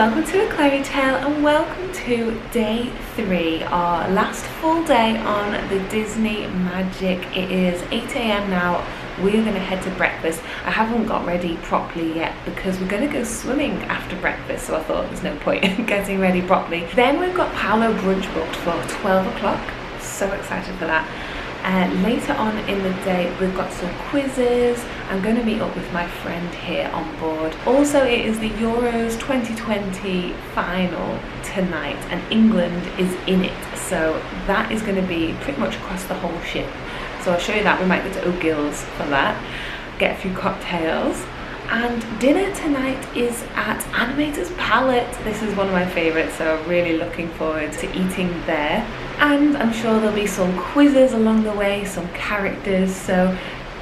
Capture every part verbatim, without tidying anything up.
welcome to the Chloe Tale and welcome to day three, our last full day on the Disney Magic. It is eight A M now. We're going to head to breakfast. I haven't got ready properly yet because we're going to go swimming after breakfast, so I thought there's no point in getting ready properly. Then we've got Palo brunch booked for twelve o'clock. So excited for that. Uh, later on in the day we've got some quizzes. I'm going to meet up with my friend here on board. Also, it is the Euros twenty twenty final tonight and England is in it, so that is going to be pretty much across the whole ship. So I'll show you that. We might go to O'Gills for that, get a few cocktails. And dinner tonight is at Animator's Palate. This is one of my favourites, so I'm really looking forward to eating there. And I'm sure there'll be some quizzes along the way, some characters, so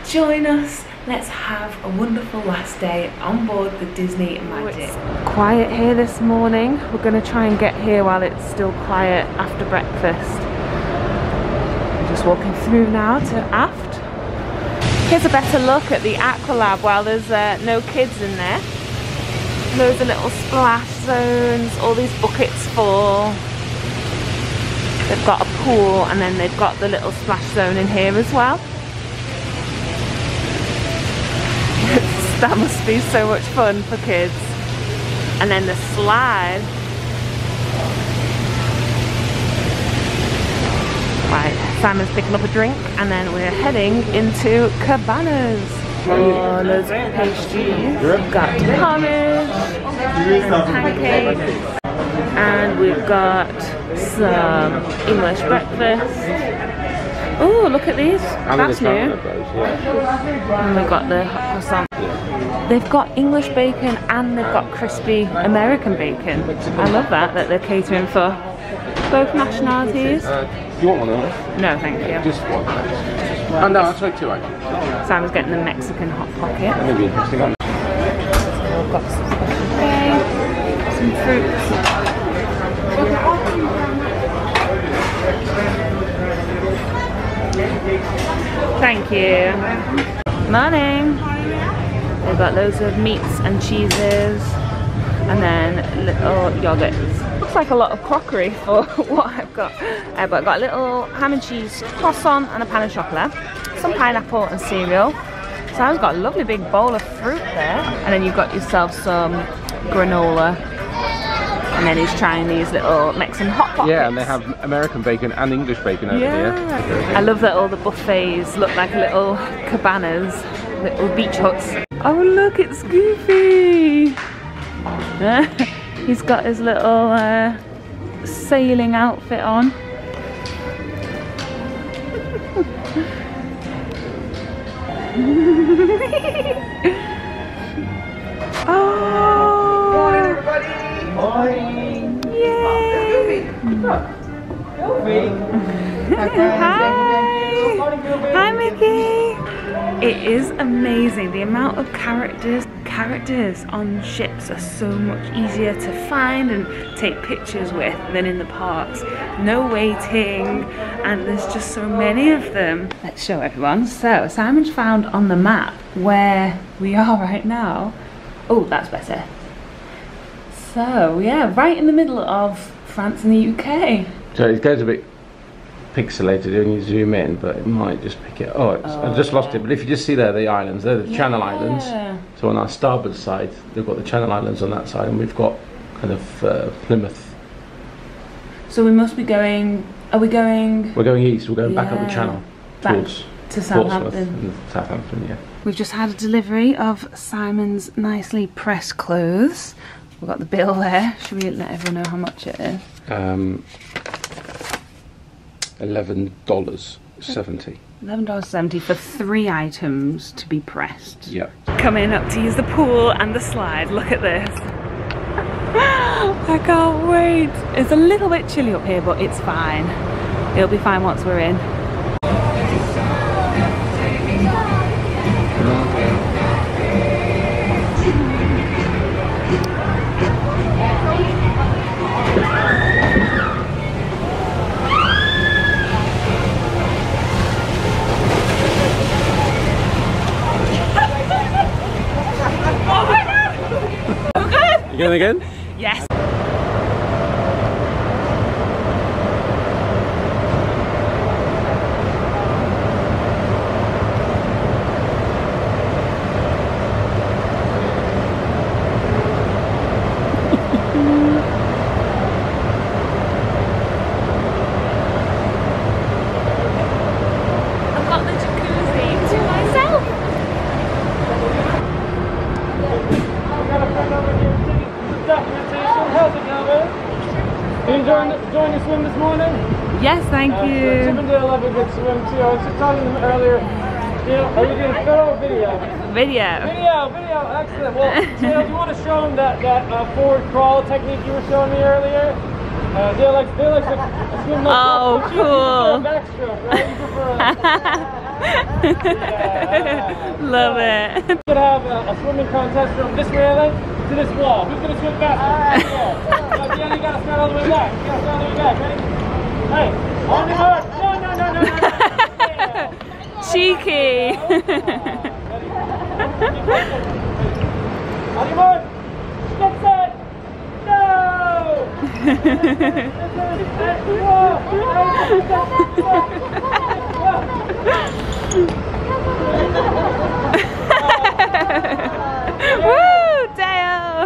join us. Let's have a wonderful last day on board the Disney Magic. It's quiet here this morning. We're going to try and get here while it's still quiet after breakfast. I'm just walking through now to aft. Here's a better look at the Aqualab while there's uh, no kids in there. Loads of little splash zones, all these buckets full. They've got a pool and then they've got the little splash zone in here as well. That must be so much fun for kids. And then the slide. Right. Simon's picking up a drink and then we're heading into Cabanas. There's pastries, we've got homage, pancakes, and we've got some English breakfast. Oh, look at these, that's new. And we've got the hot croissant. They've got English bacon and they've got crispy American bacon. I love that, that they're catering for both nationalities. Do you want one of those? No, thank you. Just one. Oh no, I'll take two actually. Sam's getting the Mexican hot pocket. That may be interesting. I've got some special things, some fruits. Thank you. Morning. They've got loads of meats and cheeses and then little yogurts. Looks like a lot of crockery for what I've got. Uh, but I've got a little ham and cheese croissant and a pan of chocolate, some pineapple and cereal. Sam's got a lovely big bowl of fruit there. And then you've got yourself some granola. And then he's trying these little Mexican hot pockets. Yeah, and they have American bacon and English bacon over yeah. here. I love that all the buffets look like little cabanas, little beach huts. Oh look, it's Goofy! He's got his little uh, sailing outfit on. Oh! Morning, everybody! Morning! Yay! Goofy! Hi! Hi, Mickey! It is amazing the amount of characters. Characters on ships are so much easier to find and take pictures with than in the parks. No waiting, and there's just so many of them. Let's show everyone. So Simon's found on the map where we are right now. Oh, that's better. So yeah, right in the middle of France and the U K. So it goes a bit pixelated when you zoom in, but it might just pick it. Oh, it's, oh I just yeah. lost it. But if you just see there, the islands, they're the yeah. Channel Islands. So on our starboard side, they've got the Channel Islands on that side, and we've got kind of uh, Plymouth. So we must be going. Are we going? We're going east. We're going yeah. back up the channel back towards to Southampton. Southampton, yeah. We've just had a delivery of Simon's nicely pressed clothes. We've got the bill there. Should we let everyone know how much it is? Um. eleven dollars seventy. eleven dollars seventy for three items to be pressed. Yeah. Coming up to use the pool and the slide. Look at this. I can't wait. It's a little bit chilly up here, but it's fine. It'll be fine once we're in. Again? Yes. Thank uh, you. Tim and Dale have a good swim too. I was just talking to them earlier. You know, are you doing photo or video? Video. Video, video, excellent. Well, Dale, do you want to show them that, that uh, forward crawl technique you were showing me earlier? Uh, Dale likes, Dale likes to swim like oh, cool. You prefer a backstroke, right? You prefer a... yeah. Love uh, it. We're gonna have a, a swimming contest from this railing to this wall. Who's gonna swim faster? Uh, yeah, you gotta start all the way back. You gotta start all the way back. Ready? Hey, on the hard. No, no, no, no, no. Cheeky. On your mark. Get set. Go. Woo! Dale!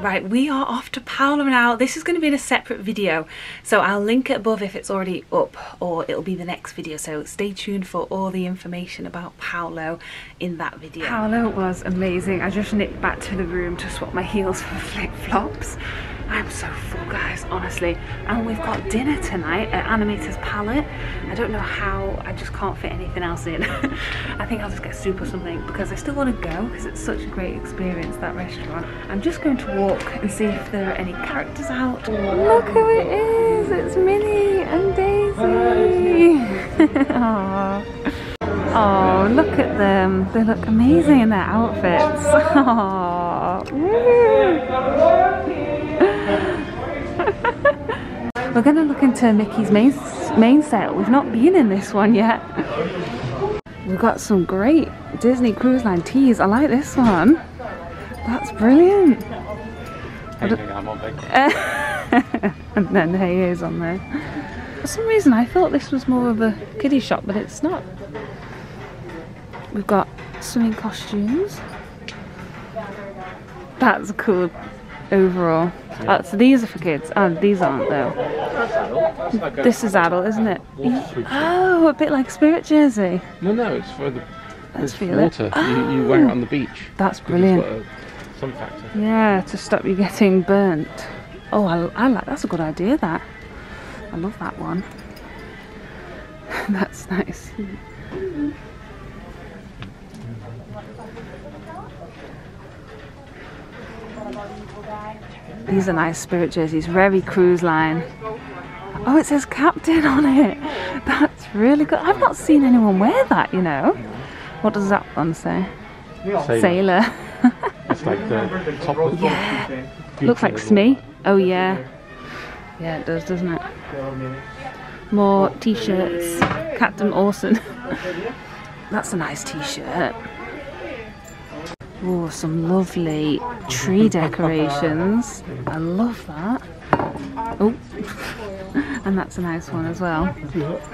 Right, we are off to Palo now. This is going to be in a separate video, so I'll link it above if it's already up, or it'll be the next video, so stay tuned for all the information about Palo in that video. Palo was amazing. I just nipped back to the room to swap my heels for flip-flops. I'm so full, guys, honestly. And we've got dinner tonight at Animator's Palate. I don't know how, I just can't fit anything else in. I think I'll just get soup or something because I still want to go because it's such a great experience, that restaurant. I'm just going to walk and see if there are any characters out. Look who it is! It's Minnie and Daisy! Aww. Oh, look at them. They look amazing in their outfits. Aww. Woo. We're going to look into Mickey's Mainsail. We've not been in this one yet. We've got some great Disney Cruise Line teas. I like this one. That's brilliant. Hey, I'm on big. And then hey is on there. For some reason I thought this was more of a kiddie shop, but it's not. We've got swimming costumes. That's cool overall. Oh, so these are for kids. Oh, these aren't though. That's adult. That's like this is adult, isn't it? Oh, a bit like Spirit Jersey. No, no, it's for the it's water. Oh. You, you wear it on the beach. That's brilliant. It's got a sun factor. Yeah, to stop you getting burnt. Oh, I, I like. That's a good idea. That. I love that one. That's nice. These are nice Spirit jerseys, very Cruise Line. Oh, it says Captain on it. That's really good. I've not seen anyone wear that, you know. What does that one say? Sailor. Sailor. It's like the top of the yeah. Looks like Smee. Oh yeah. Yeah, it does, doesn't it? More t-shirts. Captain Orson. That's a nice t-shirt. Oh, some lovely tree decorations. I love that. Oh, and that's a nice one as well.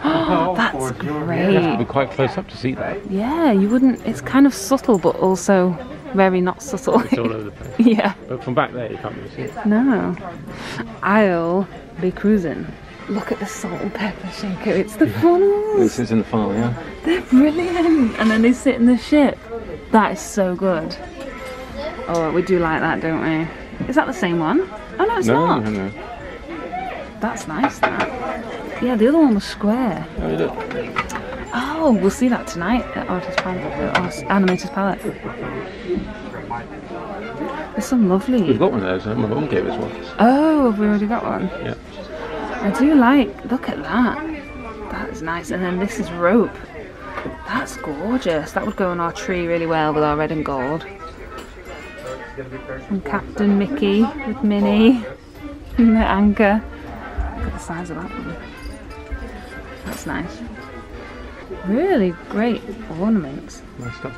Oh, that's great. You have to be quite close up to see that. Yeah, you wouldn't. It's kind of subtle, but also very not subtle. It's all over the place. Yeah. But from back there, you can't really see it. No. I'll be cruising. Look at the salt and pepper shaker. It's the funnels. This is in the funnel, yeah. They're brilliant. And then they sit in the ship. That is so good. Oh, we do like that, don't we? Is that the same one? Oh no, it's no, not. No, no. That's nice, that. Yeah, the other one was square. Oh, did it? Oh, we'll see that tonight at Artist Palette, at Animator's Palette. There's some lovely. We've got one of those. My mum gave us one. Oh, have we already got one? Yeah. I do like. Look at that. That is nice. And then this is rope. That's gorgeous. That would go on our tree really well with our red and gold. And Captain Mickey with Minnie and the anchor. Look at the size of that one. That's nice. Really great ornaments. Nice stuff.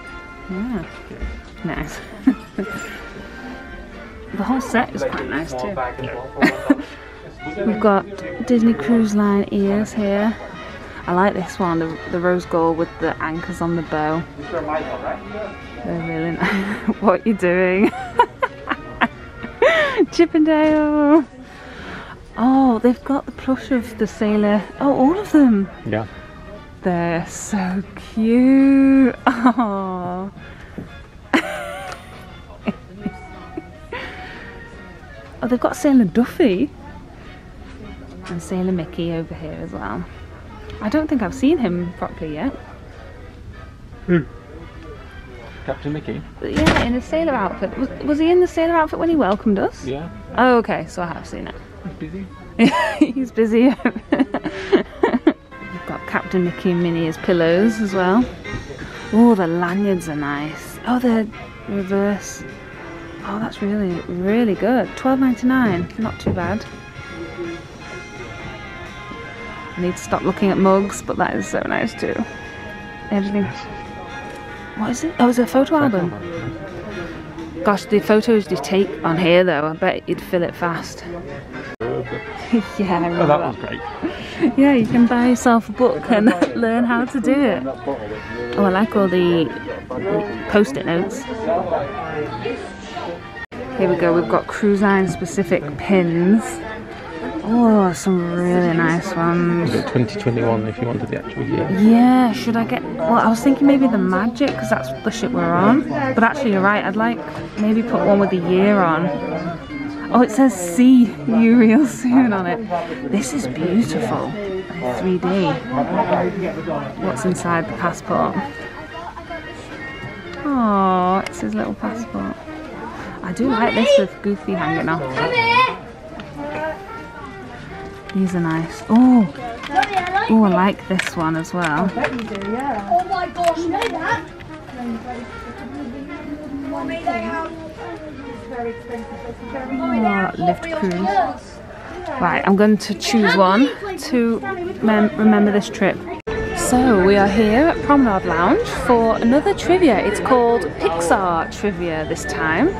Yeah. Nice. The whole set is quite nice too. We've got Disney Cruise Line ears here. I like this one, the, the rose gold with the anchors on the bow. They're really nice. What are you doing? Chippendale! Oh, they've got the plush of the sailor. Oh, all of them! Yeah. They're so cute! Aww. Oh, they've got Sailor Duffy and Sailor Mickey over here as well. I don't think I've seen him properly yet. Mm. Captain Mickey? Yeah, in a sailor outfit. Was, was he in the sailor outfit when he welcomed us? Yeah. Oh, okay, so I have seen it. He's busy. He's busy. We've got Captain Mickey and Minnie as pillows as well. Oh, the lanyards are nice. Oh, they're reverse. Oh, that's really, really good. twelve ninety-nine, not too bad. I need to stop looking at mugs, but that is so nice too. Everything. What is it? Oh, it's a photo album. Gosh, the photos they take on here though, I bet you'd fill it fast. Yeah, I remember. Oh, that was great. Yeah, you can buy yourself a book and learn how to do it. Oh, I like all the post-it notes. Here we go, we've got cruise line specific pins. Oh, some really nice ones. twenty twenty-one if you wanted the actual year. Yeah, should I get... Well, I was thinking maybe the Magic, because that's the ship we're on. But actually, you're right, I'd like maybe put one with the year on. Oh, it says see you real soon on it. This is beautiful. three D. What's inside the passport? Oh, it's his little passport. I do like this with Goofy hanging off. These are nice. Oh, oh, I like this one as well. Oh my gosh, know that? Mommy, they have very expensive. Lift cruise. Right, I'm going to choose one to remember this trip. So we are here at Promenade Lounge for another trivia. It's called Pixar Trivia this time.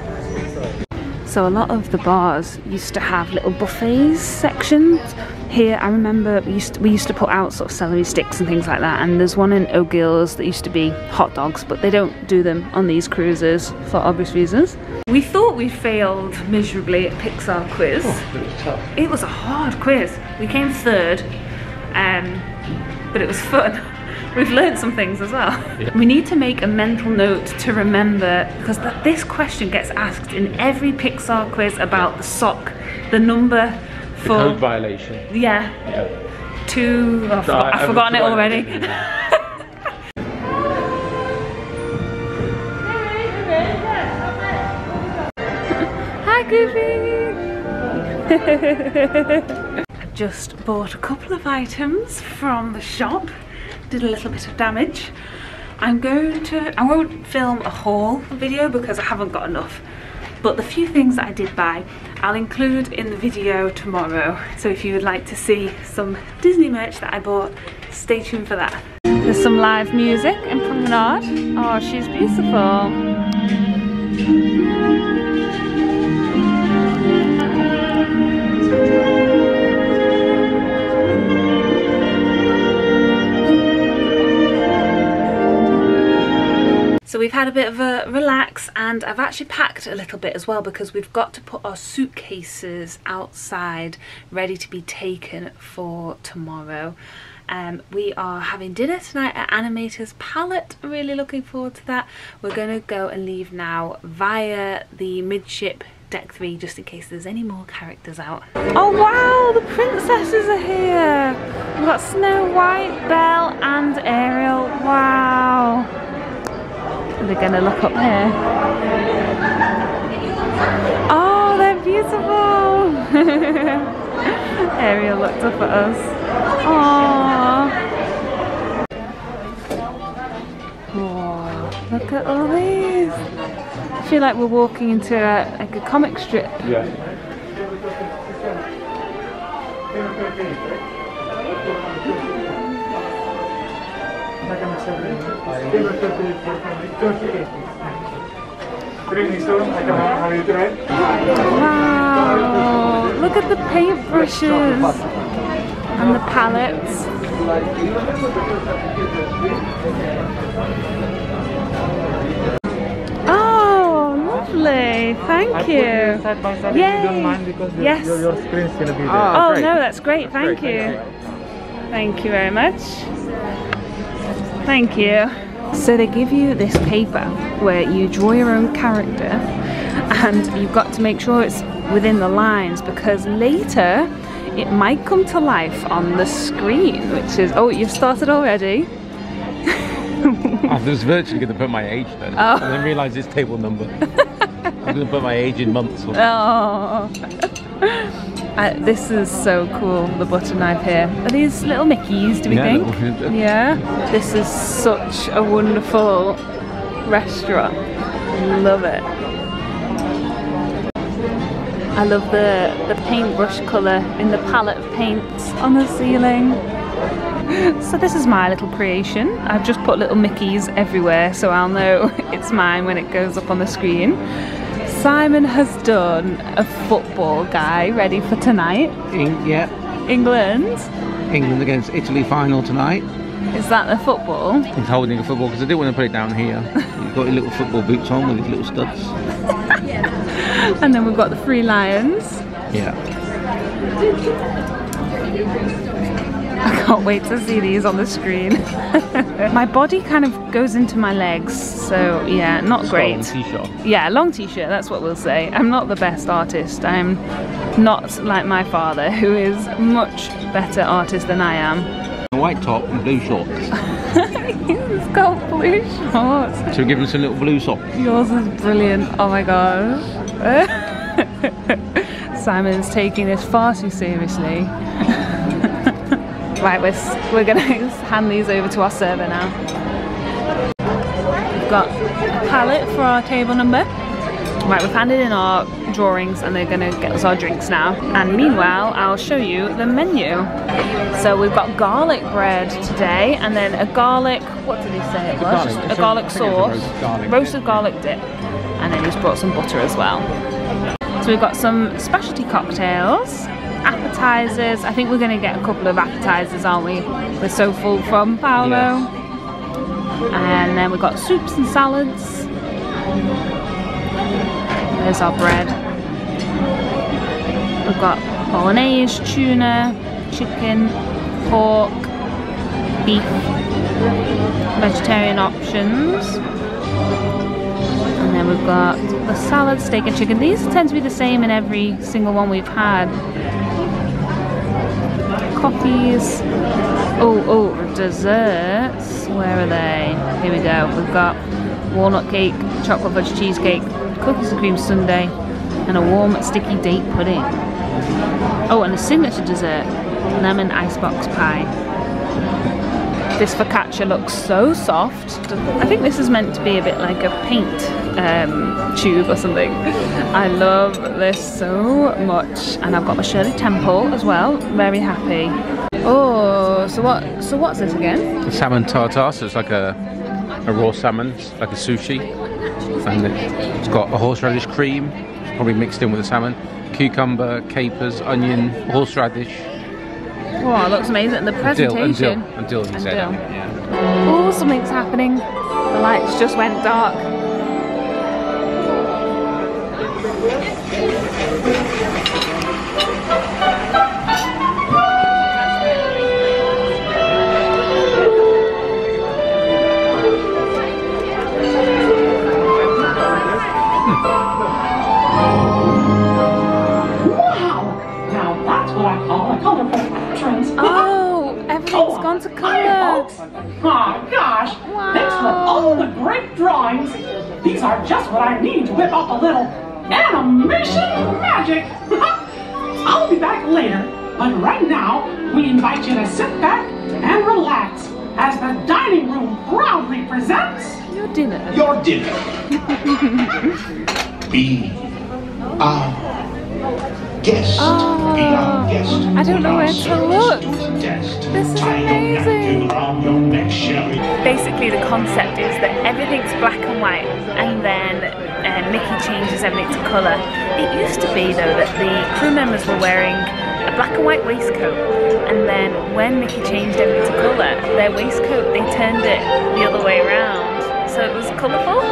So a lot of the bars used to have little buffets sections. Here I remember we used, to, we used to put out sort of celery sticks and things like that, and there's one in O'Gills that used to be hot dogs, but they don't do them on these cruises for obvious reasons. We thought we failed miserably at Pixar quiz. Oh, it was tough. It was a hard quiz. We came third, um, but it was fun. We've learned some things as well. Yeah. We need to make a mental note to remember, because th this question gets asked in every Pixar quiz about the sock, the number for... The code violation. Yeah. yeah. Two... Oh, I've, no, forgot, I've forgotten it already. Hi, Goofy! I just bought a couple of items from the shop. Did a little bit of damage. I'm going to, I won't film a haul video because I haven't got enough, but the few things that I did buy I'll include in the video tomorrow, so if you would like to see some Disney merch that I bought, stay tuned for that. There's some live music in Promenade. Oh, she's beautiful. So we've had a bit of a relax, and I've actually packed a little bit as well, because we've got to put our suitcases outside ready to be taken for tomorrow. Um, we are having dinner tonight at Animator's Palate, really looking forward to that. We're going to go and leave now via the midship deck three, just in case there's any more characters out. Oh wow, the princesses are here! We've got Snow White, Belle and Ariel, wow! They're gonna look up here. Oh, they're beautiful! Ariel looked up at us. Aww. Oh, look at all these. I feel like we're walking into a, like a comic strip. Yeah. Wow, look at the paintbrushes and the palettes. Oh, lovely, thank you. Yay. Yes. Oh, no, that's great, thank you. Thank you very much. Thank you. So they give you this paper where you draw your own character, and you've got to make sure it's within the lines, because later it might come to life on the screen, which is... Oh, you've started already? I was virtually going to put my age then. Oh. And then realised it's table number. I'm going to put my age in months or something. Oh. Uh, this is so cool, the butter knife here. Are these little Mickeys, do we yeah, think? Little, yeah. yeah. This is such a wonderful restaurant. Love it. I love the, the paintbrush colour in the palette of paints on the ceiling. So this is my little creation. I've just put little Mickeys everywhere, so I'll know it's mine when it goes up on the screen. Simon has done a football guy ready for tonight. In, yeah. England. England against Italy final tonight. Is that the football? He's holding a football because I didn't want to put it down here. He's got his little football boots on with his little studs. And then we've got the three lions. Yeah. I can't wait to see these on the screen. My body kind of goes into my legs, so yeah, not great. Long t-shirt. Yeah, long t-shirt, that's what we'll say. I'm not the best artist. I'm not like my father, who is much better artist than I am. White top and blue shorts. He's got blue shorts. Should we give him some little blue socks? Yours is brilliant, oh my gosh. Simon's taking this far too seriously. Right, we're, we're going to hand these over to our server now. We've got a palette for our table number. Right, we've handed in our drawings and they're going to get us our drinks now. And meanwhile, I'll show you the menu. So we've got garlic bread today and then a garlic, what did he say it was? Garlic. A, a garlic sauce, roast garlic roasted dip. garlic dip. And then he's brought some butter as well. So we've got some specialty cocktails. Appetizers. I think we're going to get a couple of appetizers, aren't we? We're so full from Palo. Yes. And then we've got soups and salads. There's our bread. We've got bolognese, tuna, chicken, pork, beef, vegetarian options. And then we've got the salad, steak and chicken. These tend to be the same in every single one we've had. Coffees. Oh, oh, desserts. Where are they? Here we go. We've got walnut cake, chocolate fudge cheesecake, cookies and cream sundae, and a warm sticky date pudding. Oh, and a signature dessert, lemon icebox pie. This focaccia looks so soft. I think this is meant to be a bit like a paint um, tube or something. I love this so much, and I've got my Shirley Temple as well. Very happy. Oh, so what? So what's this again? The salmon tartare. So it's like a a raw salmon, like a sushi, and it's got a horseradish cream. It's probably mixed in with the salmon, cucumber, capers, onion, horseradish. Wow, it looks amazing. And the presentation. Until he said it. Yeah. Oh, something's happening. The lights just went dark. Wow! Now that's what I call a colorful. Oh, everything's oh, gone to colour. Oh gosh, wow. Thanks for all the great drawings. These are just what I need to whip up a little animation magic. I'll be back later, but right now we invite you to sit back and relax as the dining room proudly presents your dinner. Your dinner. Be our guest, oh, be our guest. I don't know where to look. This is amazing. Basically, the concept is that everything's black and white, and then uh, Mickey changes everything to colour. It used to be though that the crew members were wearing a black and white waistcoat, and then when Mickey changed everything to colour, their waistcoat, they turned it the other way around, so it was colourful.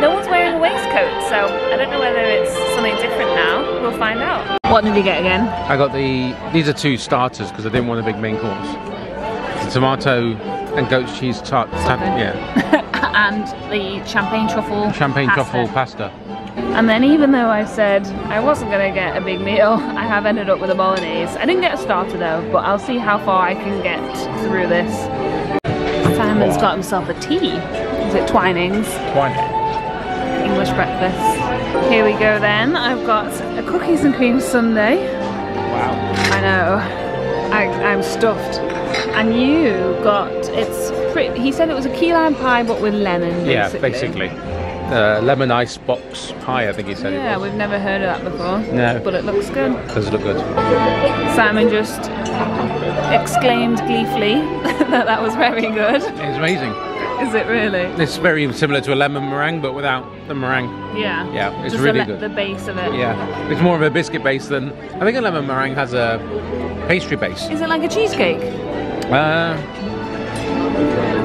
No one's wearing a waistcoat, so I don't know whether it's something different now. We'll find out. What did you get again? I got the, these are two starters because I didn't want a big main course. The tomato and goat cheese tart, yeah. And the champagne truffle champagne pasta. truffle pasta. And then even though I said I wasn't going to get a big meal, I have ended up with a bolognese. I didn't get a starter though, but I'll see how far I can get through this. Simon's got himself a tea. Is it Twinings? Twinings. English breakfast. Here we go then. I've got a cookies and cream sundae. Wow. I know. I, I'm stuffed. And you got, it's pretty, he said it was a key lime pie but with lemon. Basically. Yeah, basically. Uh, lemon ice box pie, I think he said yeah, it was. Yeah, we've never heard of that before. No. But it looks good. It does look good. Simon just exclaimed gleefully that that was very good. It's amazing. Is it really? It's very similar to a lemon meringue, but without the meringue. Yeah. Yeah, it's just really the, good. The base of it. Yeah, it's more of a biscuit base than. I think a lemon meringue has a pastry base. Is it like a cheesecake? Uh,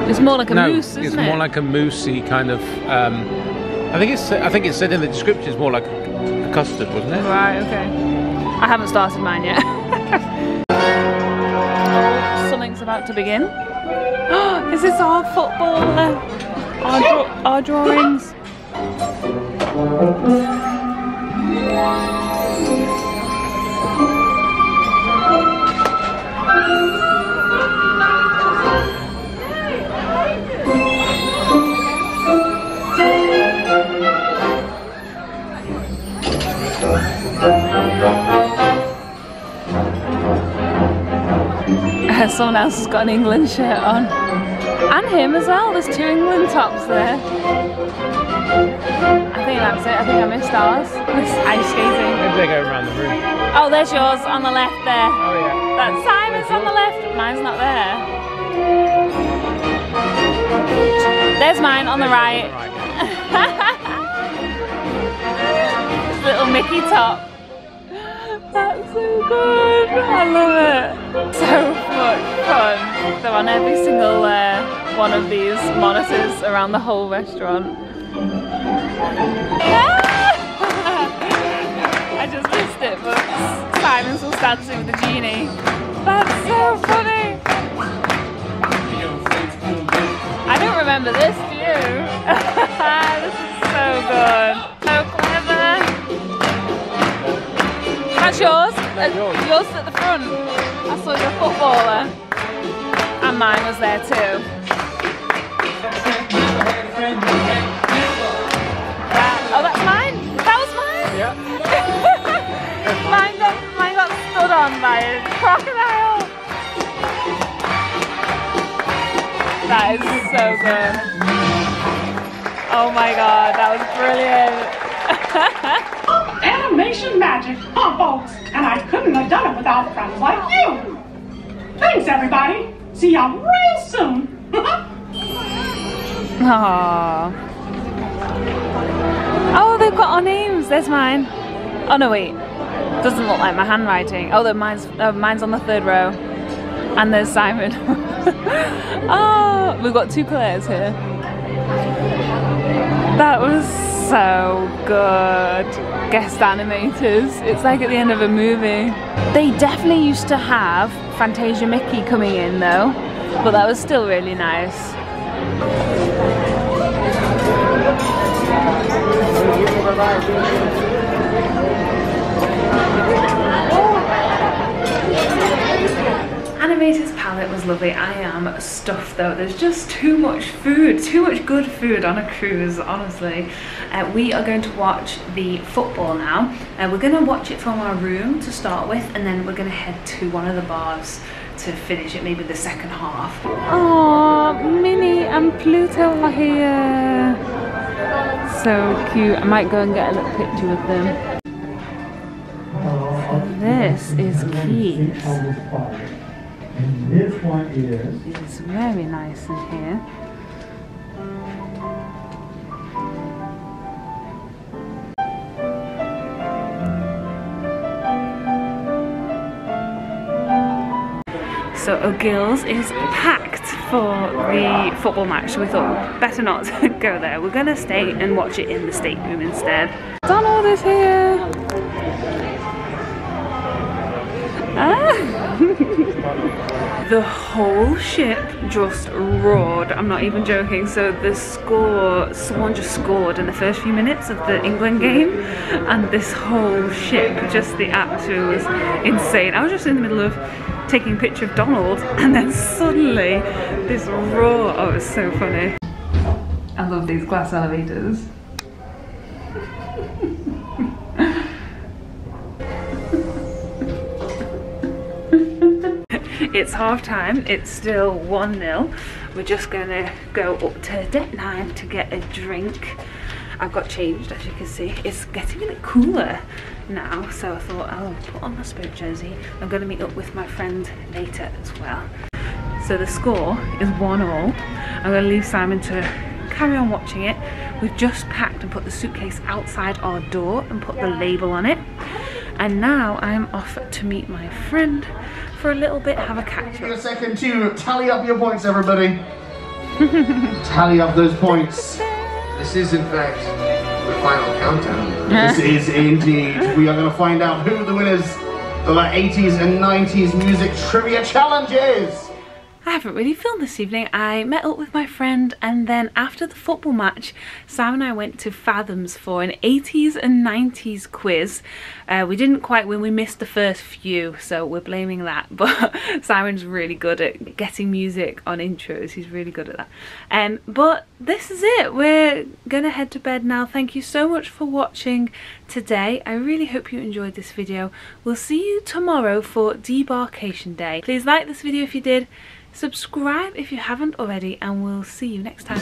it's more like a no, mousse, isn't it's it? It's more like a moussey kind of. Um, I think it's. I think it said in the description it's more like a custard, wasn't it? Right. Okay. I haven't started mine yet. Something's about to begin. Oh, is this our football? Uh, our, draw our drawings? Someone else has got an England shirt on. And him as well, there's two England tops there. I think that's it, I think I missed ours. This ice skating. Maybe they go around the room. Oh, there's yours on the left there. Oh yeah. That's Simon's on the left, mine's not there. There's mine on the right. Little Mickey top. That's so good! I love it! So much fun! They're on every single uh, one of these monitors around the whole restaurant. I just missed it, but Simon's all dancing with the genie. That's so funny! I don't remember this, do you? This is so good! So that's yours. No, yours. Uh, yours at the front. I saw your footballer. And mine was there too. That, oh, that's mine. That was mine. Yeah. mine, got, mine got stood on by a crocodile. That is so good. Oh my god, that was brilliant. Animation magic, huh folks? And I couldn't have done it without friends like you! Thanks everybody! See ya real soon! Aww. Oh, they've got our names! There's mine! Oh no wait, doesn't look like my handwriting. Oh, mine's, uh, mine's on the third row. And there's Simon. Oh, we've got two players here. That was so good. Guest animators. It's like at the end of a movie. They definitely used to have Fantasia Mickey coming in though, but that was still really nice. Animator's Palate was lovely. I am stuffed though. There's just too much food, too much good food on a cruise, honestly. Uh, we are going to watch the football now. Uh, we're going to watch it from our room to start with, and then we're going to head to one of the bars to finish it, maybe the second half. Aww, Minnie and Pluto are here. So cute. I might go and get a little picture with them. So this is Keys. And this one is... It's very nice in here. So O'Gills is packed for the football match, so we thought better not go there. We're going to stay and watch it in the stateroom instead. Donald is here! Ah! The whole ship just roared, I'm not even joking. So the score, someone just scored in the first few minutes of the England game, and this whole ship, just the atmosphere was insane. I was just in the middle of taking a picture of Donald, and then suddenly this roar. Oh, it was so funny. I love these glass elevators. It's half time, it's still one nil. We're just gonna go up to deck nine to get a drink. I've got changed, as you can see. It's getting a bit cooler now, so I thought I'll put on my Spirit jersey. I'm gonna meet up with my friend later as well. So the score is one all. I'm gonna leave Simon to carry on watching it. We've just packed and put the suitcase outside our door and put the label on it. And now I'm off to meet my friend for a little bit, have a catch-up. Give it a second to tally up your points, everybody. Tally up those points. This is, in fact, the final countdown. This is indeed. We are going to find out who the winners of our eighties and nineties music trivia challenge is. I haven't really filmed this evening. I met up with my friend, and then after the football match, Sam and I went to Fathoms for an eighties and nineties quiz. Uh, we didn't quite win, we missed the first few, so we're blaming that, but Simon's really good at getting music on intros, he's really good at that. Um, but this is it, we're gonna head to bed now. Thank you so much for watching today. I really hope you enjoyed this video. We'll see you tomorrow for Debarkation Day. Please like this video if you did. Subscribe if you haven't already, and we'll see you next time.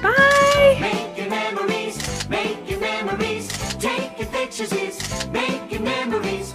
Bye! Make your memories, make your memories, take your pictures, make your memories.